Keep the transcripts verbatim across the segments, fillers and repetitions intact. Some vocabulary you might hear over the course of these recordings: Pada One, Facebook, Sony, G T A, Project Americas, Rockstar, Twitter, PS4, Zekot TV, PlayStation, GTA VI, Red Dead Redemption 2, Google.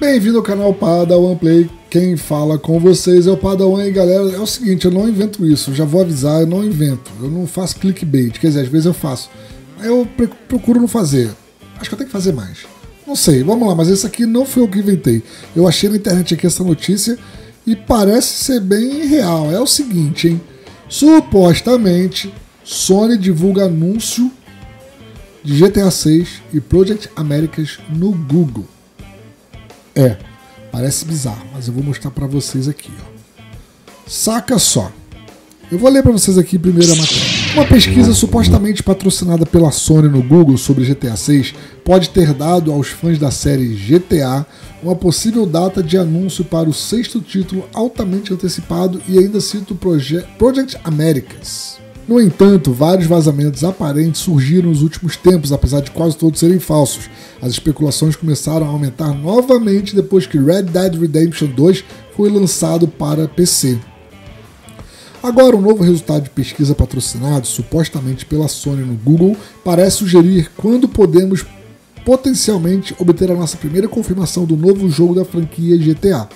Bem-vindo ao canal Pada One Play, quem fala com vocês é o Pada One. E galera, é o seguinte, eu não invento isso, eu já vou avisar, eu não invento, eu não faço clickbait, quer dizer, às vezes eu faço, eu procuro não fazer, acho que eu tenho que fazer mais, não sei, vamos lá, mas esse aqui não foi eu que inventei, eu achei na internet aqui essa notícia e parece ser bem real. É o seguinte, hein, supostamente Sony divulga anúncio de G T A seis e Project Americas no Google. É, parece bizarro, mas eu vou mostrar pra vocês aqui, ó. Saca só. Eu vou ler pra vocês aqui primeiro a matéria. Uma pesquisa supostamente patrocinada pela Sony no Google sobre G T A seis pode ter dado aos fãs da série G T A uma possível data de anúncio para o sexto título altamente antecipado e ainda cita o Proje- Project Americas. No entanto, vários vazamentos aparentes surgiram nos últimos tempos, apesar de quase todos serem falsos. As especulações começaram a aumentar novamente depois que Red Dead Redemption dois foi lançado para P C. Agora, um novo resultado de pesquisa patrocinado, supostamente pela Sony no Google, parece sugerir quando podemos potencialmente obter a nossa primeira confirmação do novo jogo da franquia G T A.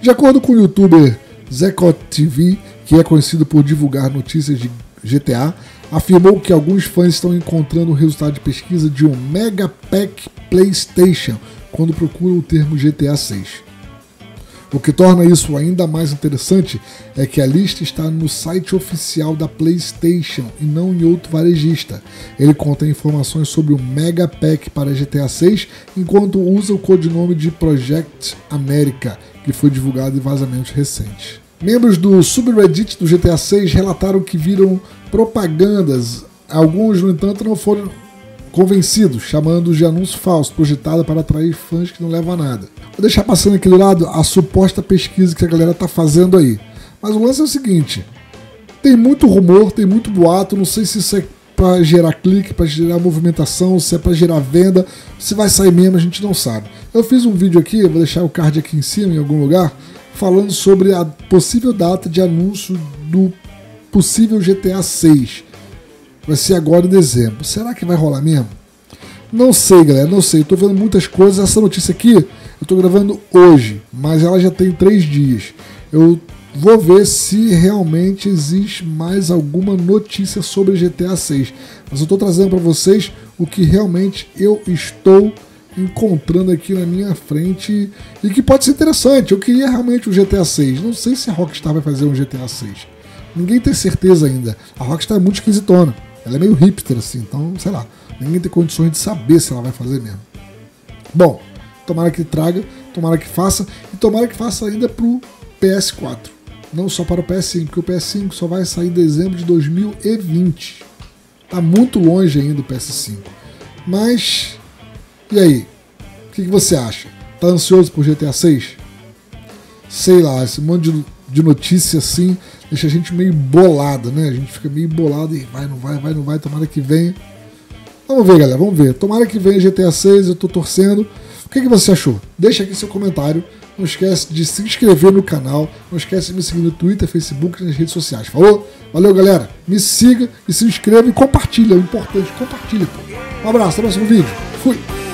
De acordo com o youtuber Zekot T V, que é conhecido por divulgar notícias de G T A, afirmou que alguns fãs estão encontrando o resultado de pesquisa de um Mega Pack PlayStation quando procuram o termo G T A seis. O que torna isso ainda mais interessante é que a lista está no site oficial da PlayStation e não em outro varejista. Ele contém informações sobre o Mega Pack para G T A seis, enquanto usa o codinome de Project America, que foi divulgado em vazamentos recentes. Membros do subreddit do G T A seis relataram que viram propagandas. Alguns, no entanto, não foram convencidos, chamando de anúncio falso, projetado para atrair fãs que não levam a nada. Vou deixar passando aqui do lado a suposta pesquisa que a galera tá fazendo aí. Mas o lance é o seguinte, tem muito rumor, tem muito boato, não sei se isso é para gerar clique, para gerar movimentação, se é para gerar venda, se vai sair mesmo, a gente não sabe. Eu fiz um vídeo aqui, vou deixar o card aqui em cima, em algum lugar, falando sobre a possível data de anúncio do possível G T A seis. Vai ser agora em dezembro. Será que vai rolar mesmo? Não sei, galera, não sei. Estou vendo muitas coisas. Essa notícia aqui eu estou gravando hoje, mas ela já tem três dias. Eu vou ver se realmente existe mais alguma notícia sobre G T A seis. Mas eu estou trazendo para vocês o que realmente eu estou encontrando aqui na minha frente e que pode ser interessante. Eu queria realmente um G T A seis. Não sei se a Rockstar vai fazer um G T A seis. Ninguém tem certeza ainda. A Rockstar é muito esquisitona. Ela é meio hipster assim, então, sei lá. Ninguém tem condições de saber se ela vai fazer mesmo. Bom, tomara que traga, tomara que faça e tomara que faça ainda pro P S quatro. Não só para o P S cinco, porque o P S cinco só vai sair em dezembro de dois mil e vinte. Tá muito longe ainda o P S cinco. Mas e aí, o que, que você acha? Tá ansioso por G T A seis? Sei lá, esse monte de, de notícia assim deixa a gente meio bolado, né? A gente fica meio bolado e vai, não vai, vai, não vai, tomara que venha. Vamos ver, galera, vamos ver. Tomara que venha G T A seis, eu tô torcendo. O que, que você achou? Deixa aqui seu comentário. Não esquece de se inscrever no canal. Não esquece de me seguir no Twitter, Facebook e nas redes sociais. Falou? Valeu, galera. Me siga e se inscreva e compartilha. É importante, compartilha, pô. Um abraço, até o próximo vídeo. Fui!